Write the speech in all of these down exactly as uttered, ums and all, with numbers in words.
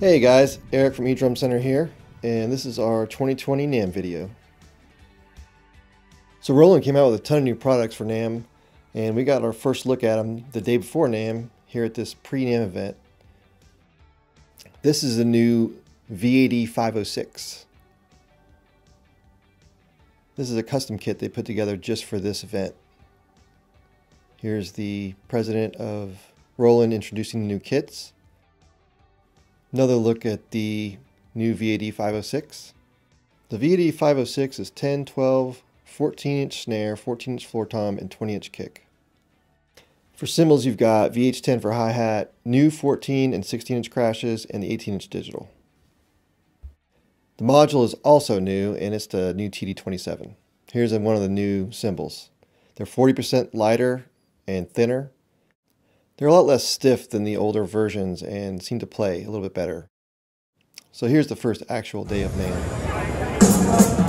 Hey guys, Eric from E-Drum Center here, and this is our twenty twenty NAMM video. So Roland came out with a ton of new products for NAMM, and we got our first look at them the day before NAMM here at this pre-NAMM event. This is the new V A D five oh six. This is a custom kit they put together just for this event. Here's the president of Roland introducing the new kits. Another look at the new V A D five oh six. The V A D five oh six is ten, twelve, fourteen inch snare, fourteen inch floor tom, and twenty inch kick. For cymbals, you've got V H ten for hi-hat, new fourteen and sixteen inch crashes, and the eighteen inch digital. The module is also new, and it's the new T D twenty-seven. Here's one of the new cymbals. They're forty percent lighter and thinner. They're a lot less stiff than the older versions and seem to play a little bit better. So here's the first actual day of NAMM.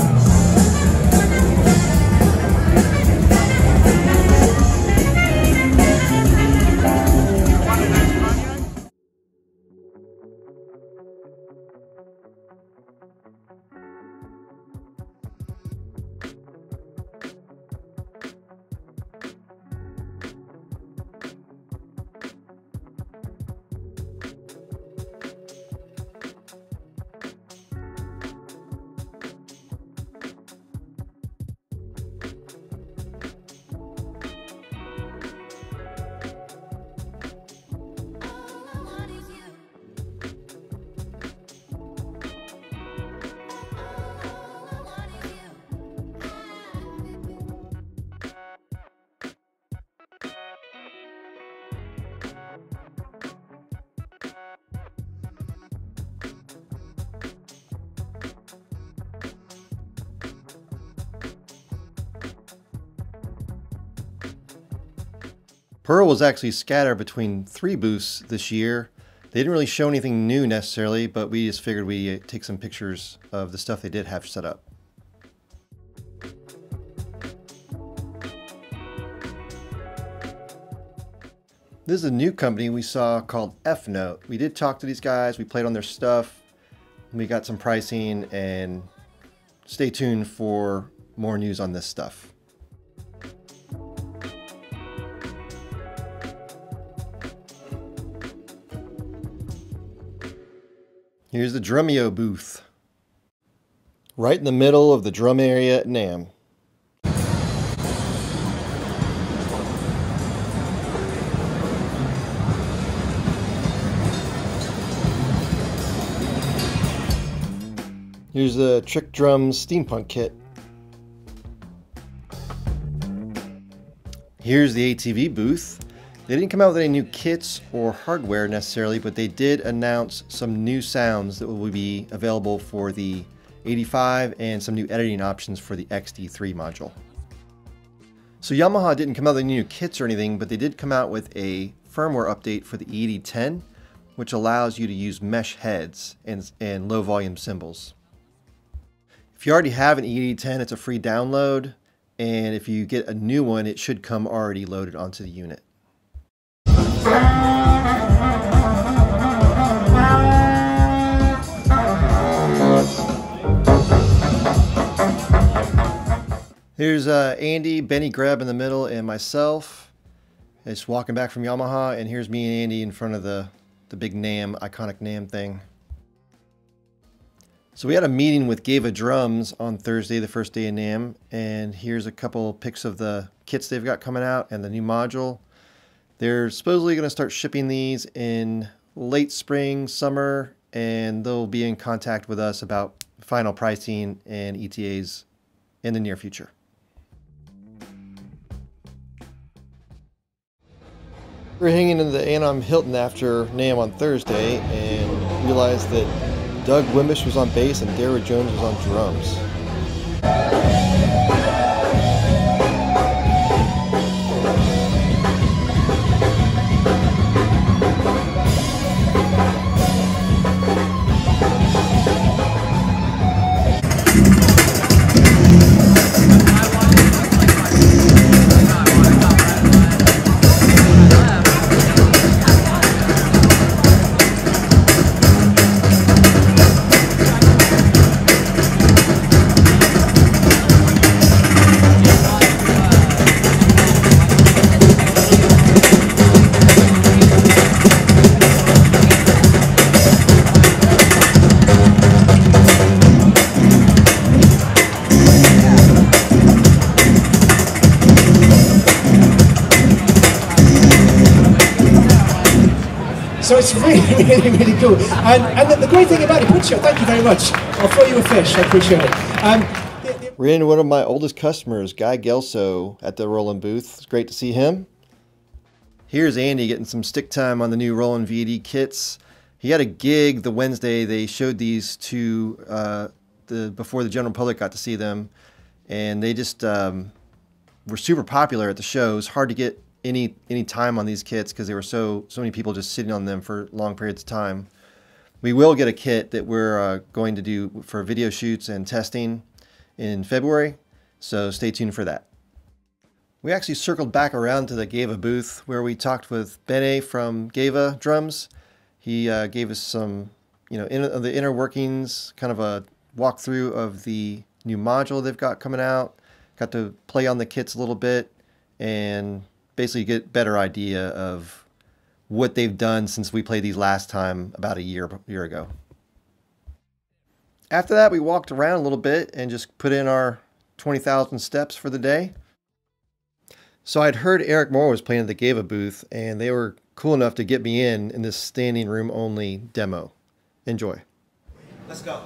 Pearl was actually scattered between three booths this year. They didn't really show anything new necessarily, but we just figured we'd take some pictures of the stuff they did have set up. This is a new company we saw called EFNote. We did talk to these guys, we played on their stuff, we got some pricing, and stay tuned for more news on this stuff. Here's the Drumeo booth, right in the middle of the drum area at NAMM. Here's the Trick Drums Steampunk kit. Here's the A T V booth. They didn't come out with any new kits or hardware necessarily, but they did announce some new sounds that will be available for the eighty-five and some new editing options for the X D three module. So Yamaha didn't come out with any new kits or anything, but they did come out with a firmware update for the E D ten, which allows you to use mesh heads and, and low volume cymbals. If you already have an E D ten, it's a free download, and if you get a new one, it should come already loaded onto the unit. Here's uh, Andy, Benny Greb in the middle, and myself. Just walking back from Yamaha, and here's me and Andy in front of the, the big NAMM, iconic NAMM thing. So we had a meeting with Gewa Drums on Thursday, the first day of NAMM, and here's a couple pics of the kits they've got coming out and the new module. They're supposedly going to start shipping these in late spring, summer, and they'll be in contact with us about final pricing and E T As in the near future. We're hanging in the Anom Hilton after NAMM on Thursday and realized that Doug Wimbish was on bass and Darryl Jones was on drums. So it's really, really, really cool. And, and the, the great thing about it, Pinchot, thank you very much. I'll throw you a fish, I appreciate it. Um, the, the Ran into one of my oldest customers, Guy Gelso, at the Roland booth. It's great to see him. Here's Andy getting some stick time on the new Roland V A D kits. He had a gig the Wednesday they showed these to uh, the before the general public got to see them, and they just um, were super popular at the show. It was hard to get any any time on these kits because there were so so many people just sitting on them for long periods of time. We will get a kit that we're uh, going to do for video shoots and testing in February, so stay tuned for that. We actually circled back around to the Gewa booth where we talked with Benny from Gewa Drums. He uh, gave us some, you know, in, the inner workings, kind of a walkthrough of the new module they've got coming out. Got to play on the kits a little bit and basically get a better idea of what they've done since we played these last time about a year, year ago. After that, we walked around a little bit and just put in our twenty thousand steps for the day. So I'd heard Eric Moore was playing at the Gewa booth, and they were cool enough to get me in in this standing room only demo. Enjoy. Let's go.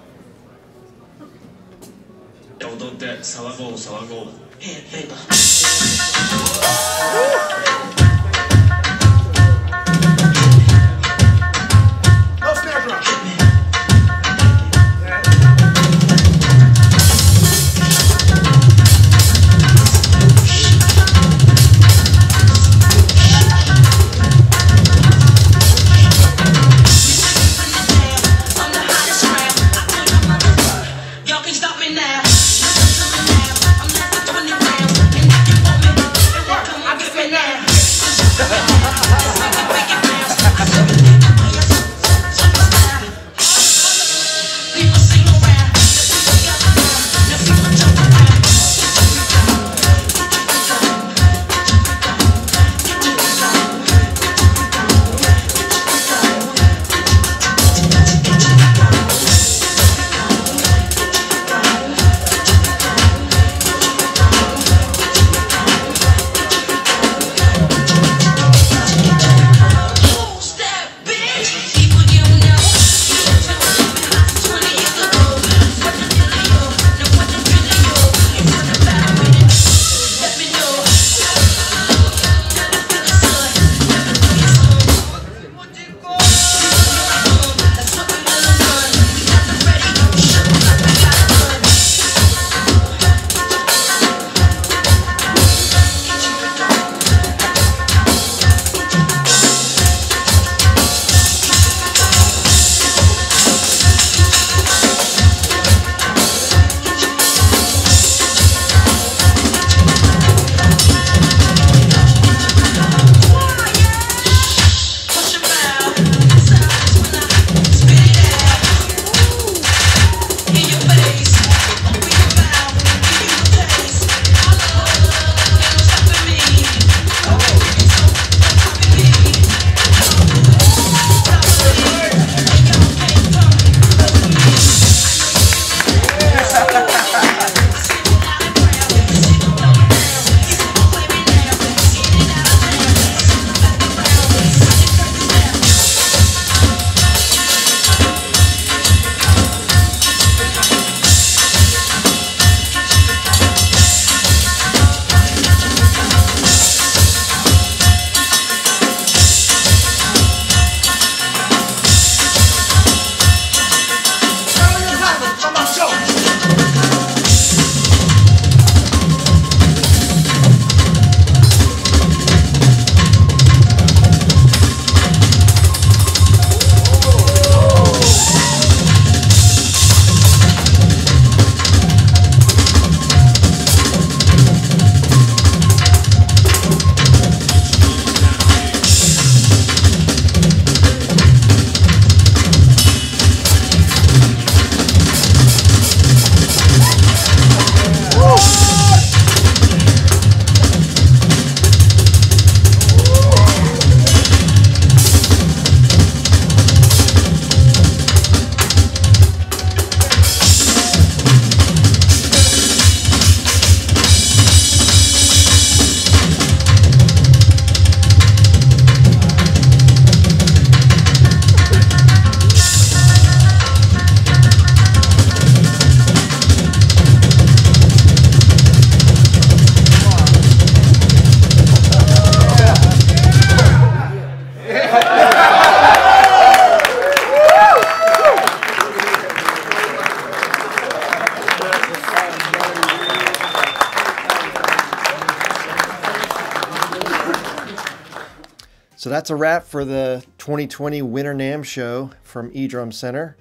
So that's a wrap for the twenty twenty Winter NAMM show from E-Drum Center.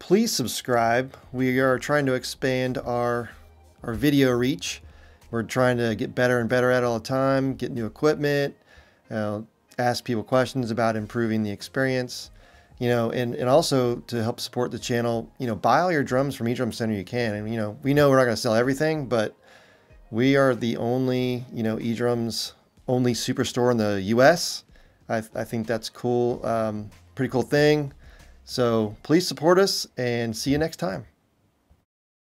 Please subscribe. We are trying to expand our, our video reach. We're trying to get better and better at it all the time, get new equipment, uh, ask people questions about improving the experience, you know, and, and also to help support the channel, you know, buy all your drums from E-Drum Center you can. And, you know, we know we're not going to sell everything, but we are the only, you know, E-Drums only superstore in the U S I, th I think that's cool. Um, pretty cool thing. So please support us and see you next time.